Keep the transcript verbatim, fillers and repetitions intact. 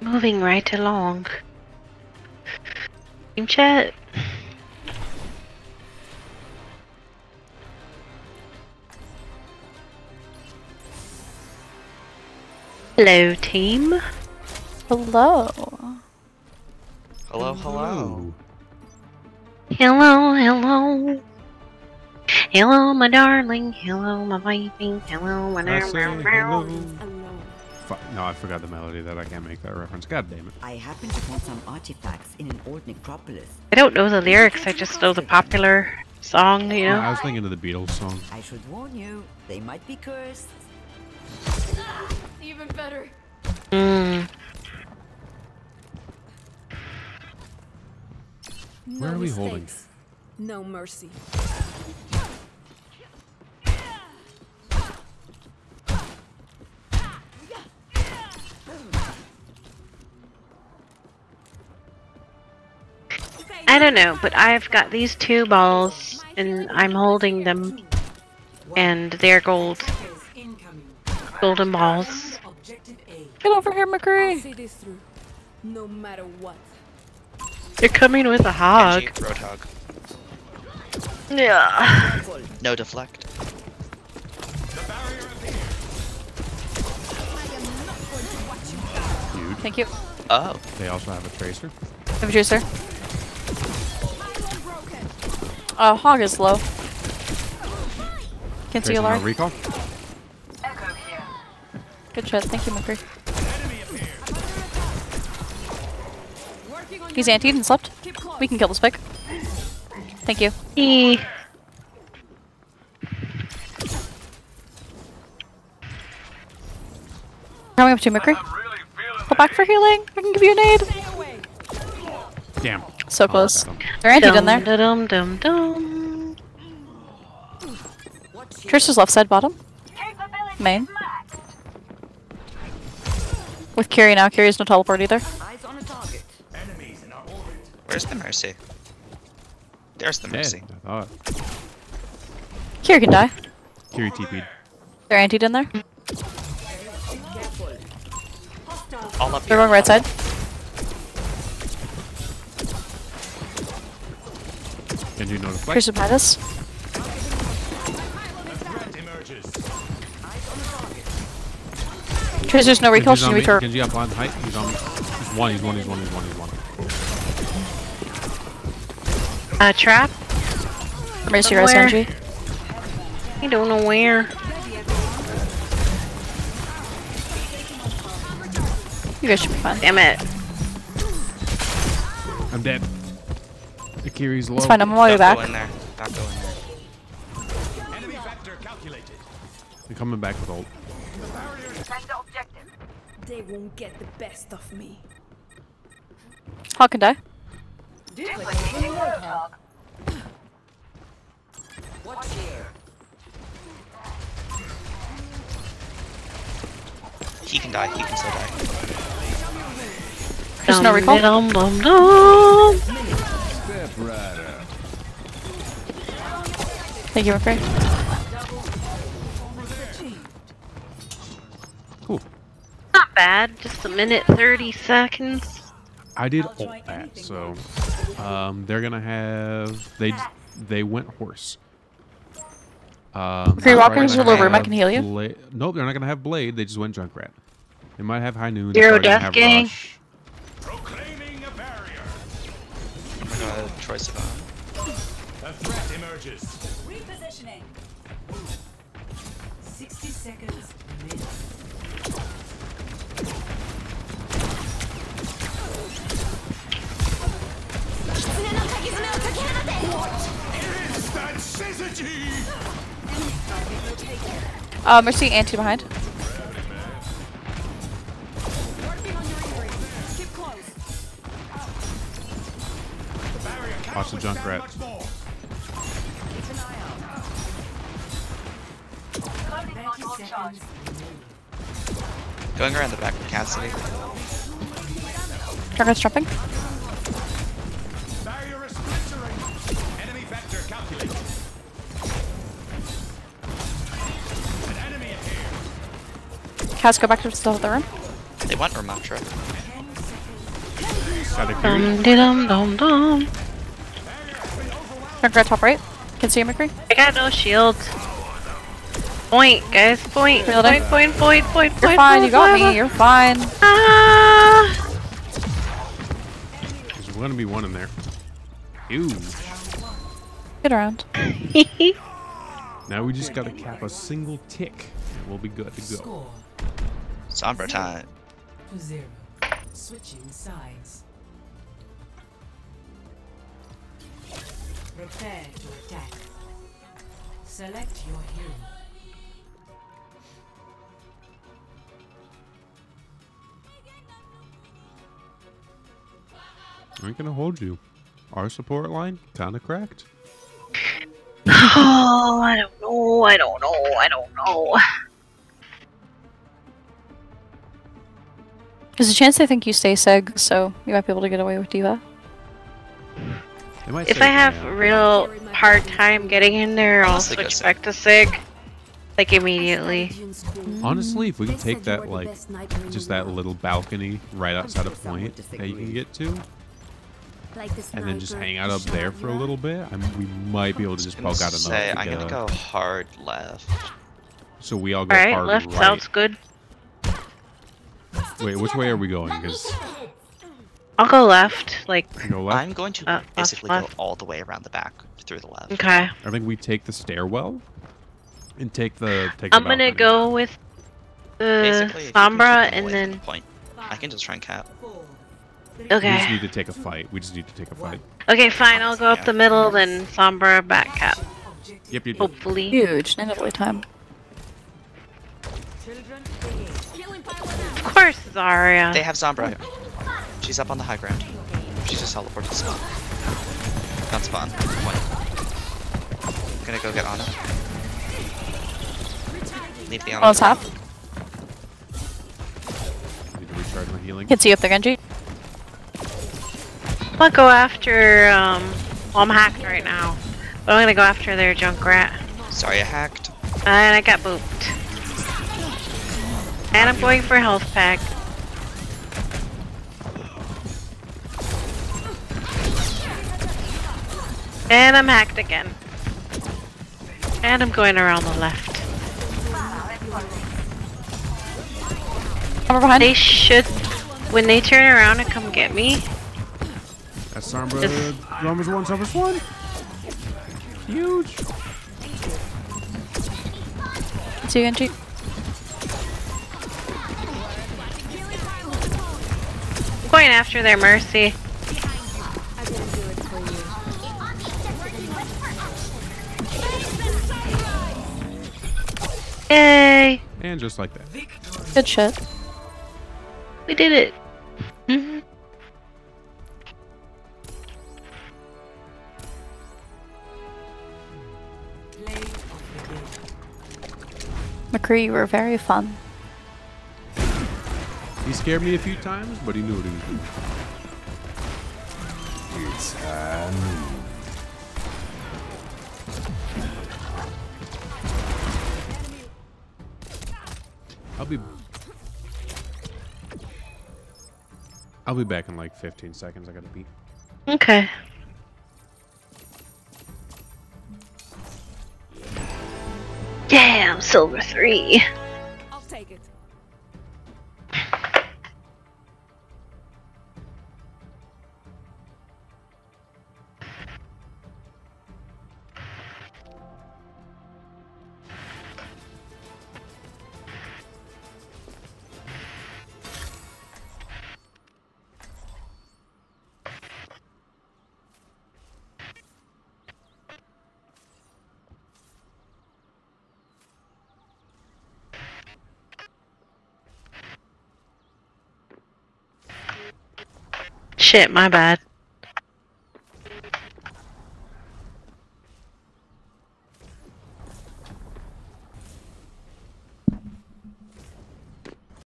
Moving right along. Team chat. Hello, team. Hello. Hello, hello. Hello, hello. Hello, my darling. Hello, my wifey. Hello, my darling. Hello. No, I forgot the melody that I can't make that reference. God damn it. I happen to find some artifacts in an old necropolis. I don't know the lyrics, I just know the popular song, you know? Yeah, I was thinking of the Beatles song. I should warn you, they might be cursed. Even better. Mm. No Where are we mistakes. holding? No mercy. I don't know, but I've got these two balls, and I'm holding them, and they're gold. Golden balls. Get over here, McCree! No matter what. They're coming with a hog. Genji, road hog. Yeah. No deflect. Dude. Thank you. Oh. They also have a tracer. I have a tracer. Oh, hog is low. Can't see a large. Recall. Good shot, thank you, McCree. He's antied and slept. We can kill this pig. Thank you. E Coming up to McCree. Really Go back for healing. I can give you an aid. Damn. So close. Oh, they're antied in there. Dum, dum, dum, dum. Trister's left side bottom. Main. With Kiri now, Kiri's no teleport either. Eyes on a target. Enemies in our orbit. Where's the Mercy? There's the Mercy. Hey, Kiri can die. Kiri T P'd. They're antied in there. All up They're going right side. Genji no deflect. Here's the Pitus. Tracer's no recall, she can recur. Genji up on height, he's on me. He's one, he's one, he's one, he's one, he's one. A trap? Mercy res Genji. I don't know where. You guys should be fine. Damn it. I'm dead. The Kiri's low. It's fine, I'm on my way back. Don't go in there. Don't go in there. Enemy factor calculated. They're coming back with ult. They won't get the best of me. Hog can die. What's here? He can die, he can still die. There's no recall. Dum, dum, dum. Thank you, McCree. Bad, just a minute thirty seconds. I did ult that, so um, they're gonna have they they went horse. Um, Free walker is your low room. I can heal you. Nope, they're not gonna have blade. They just went Junkrat. They might have high noon. Zero death gang. Proclaiming a barrier. I'm gonna try Savannah. A threat emerges. Repositioning. Sixty seconds. Uh, Mercy anti behind. Watch the Junkrat. Going around the back with Cassidy. Junkrat's jumping. Cass, go back to the other room. They want Ramattra. out of Kiri. Dum dum dum. Junkrat top right. Can see him, McCree. I got no shield. Point, guys, point. Point, point, point, point, point. You're point, fine. Point, you got me. You're fine. Ah. There's gonna be one in there. Huge. Get around. Now we just gotta cap a single tick, and we'll be good to go. Sombra time. Zero. Switching sides. Prepare to attack. Select your hero. I ain't gonna hold you. Our support line kinda cracked. Oh, I don't know, I don't know, I don't know. There's a chance I think you stay Seg, so you might be able to get away with D.Va. If I have a real hard time getting in there, I'll switch back to Sig. Like immediately. Honestly, if we could take that, like, just that little balcony right outside of point that you can get to, and then just hang out up there for a little bit, I mean, we might be able to just poke out enough. I'm gonna go hard left. So we all go hard right. All right, left sounds good. Wait, which way are we going? Because I'll go left, like... Go left? I'm going to uh, basically left. Go all the way around the back, through the left. Okay. I think we take the stairwell, and take the... Take I'm the gonna go with the Sombra, and then... The point. I can just try and cap. Okay. We just need to take a fight. We just need to take a fight. Okay, fine. I'll go up yeah. the middle, then Sombra, back cap. Yep, you do. Hopefully. Huge. Nice time. Of course, Zarya. They have Sombra. Yeah. She's up on the high ground. She just teleported to spawn. Not spawn. One. I'm gonna go get Ana. Leave the Ana. On top. Need to recharge my healing. Can see up there, Genji. I'm gonna go after. Um, well, I'm hacked right now, but I'm gonna go after their Junkrat. Sorry, I hacked. And I got booped. And I'm going for a health pack. And I'm hacked again. And I'm going around the left. They should, when they turn around and come get me. That's Sombra. Sombra's one, Sombra's one. Huge. Two and two. I'm going after their Mercy. Yay! And just like that. Good shit. We did it. Mm-hmm. McCree, you were very fun. He scared me a few times, but he knew what he was doing. It's a move. I'll be I'll be back in like fifteen seconds. I gotta pee. Okay. Yeah, I'm silver three. I'll take it. Shit, my bad.